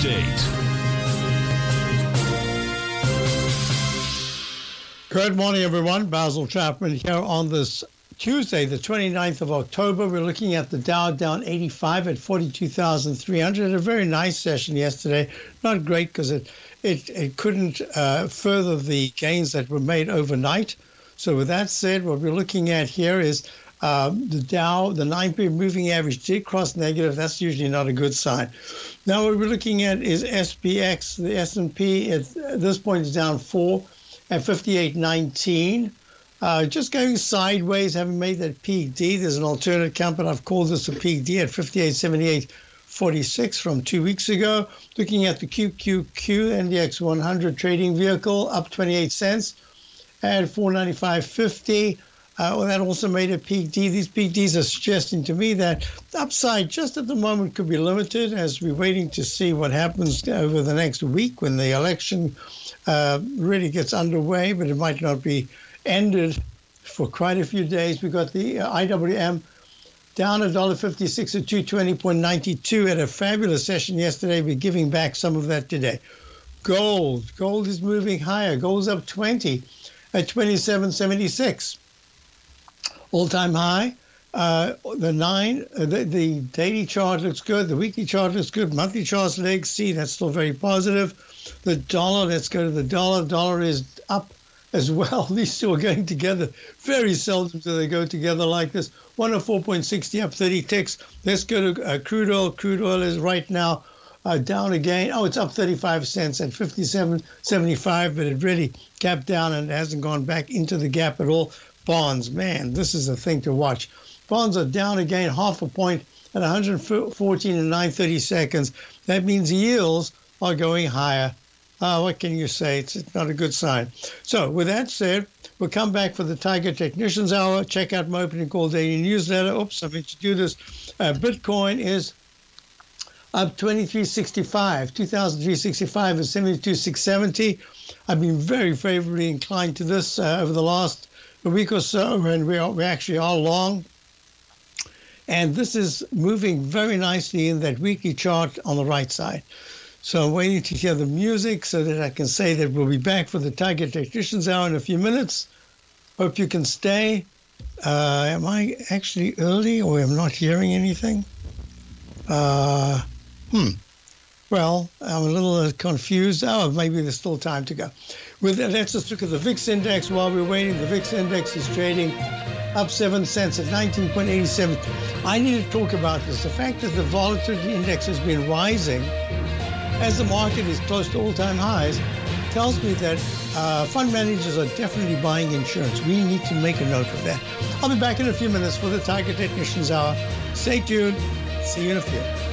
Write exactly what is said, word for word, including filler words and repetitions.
update. Good morning, everyone. Basil Chapman here on this Tuesday, the twenty-ninth of October. We're looking at the Dow down eighty-five at forty-two thousand three hundred. A very nice session yesterday. Not great because it, it, it couldn't uh, further the gains that were made overnight. So with that said, what we're looking at here is Um, the Dow, the nine-period moving average did cross negative. That's usually not a good sign. Now what we're looking at is S P X. The S and P at this point is down four at fifty-eight nineteen. Uh, just going sideways, having made that peak D. There's an alternate count, but I've called this a peak D at fifty-eight seventy-eight forty-six from two weeks ago. Looking at the Q Q Q N D X one hundred trading vehicle, up twenty-eight cents at four ninety-five fifty. Uh, well, that also made a peak D. These peak Ds are suggesting to me that the upside just at the moment could be limited as we're waiting to see what happens over the next week when the election uh, really gets underway, but it might not be ended for quite a few days. We've got the uh, I W M down one dollar fifty-six at two twenty ninety-two at a fabulous session yesterday. We're giving back some of that today. Gold. Gold is moving higher. Gold's up twenty at twenty-seven seventy-six. All-time high. Uh, the nine, uh, the, the daily chart looks good. The weekly chart looks good. Monthly charts, legs C, that's still very positive. The dollar, let's go to the dollar. Dollar is up as well. These two are going together. Very seldom do they go together like this. one oh four sixty up thirty ticks. Let's go to uh, crude oil. Crude oil is right now uh, down again. Oh, it's up thirty-five cents at fifty-seven seventy-five, but it really gapped down and hasn't gone back into the gap at all. Bonds, man, this is a thing to watch. Bonds are down again half a point at one fourteen and nine thirty seconds. That means yields are going higher. Uh, what can you say? It's not a good sign. So with that said, we'll come back for the Tiger Technicians Hour. Check out my opening call daily newsletter. Oops, I meant to do this. Uh, Bitcoin is up twenty-three sixty-five, two thousand three sixty-five and seventy-two six seventy. I've been very favorably inclined to this uh, over the last a week or so, and we, are, we actually are long. And this is moving very nicely in that weekly chart on the right side. So I'm waiting to hear the music so that I can say that we'll be back for the Tiger Technicians Hour in a few minutes. Hope you can stay. Uh, am I actually early or I'm not hearing anything? Uh, hmm. Well, I'm a little confused. Oh, maybe there's still time to go. With that, let's just look at the V I X index while we're waiting. The V I X index is trading up seven cents at nineteen point eight seven. I need to talk about this. The fact that the volatility index has been rising as the market is close to all-time highs tells me that uh, fund managers are definitely buying insurance. We need to make a note of that. I'll be back in a few minutes for the Tiger Technicians Hour. Stay tuned. See you in a few.